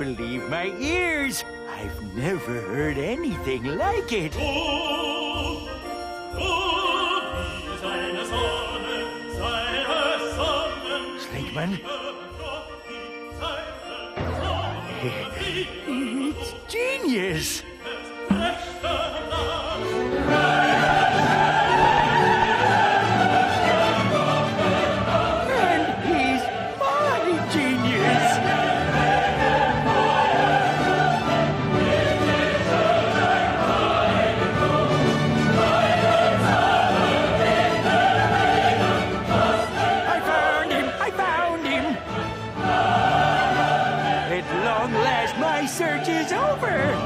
believe my ears. I've never heard anything like it. Slinkman? It's genius! My search is over!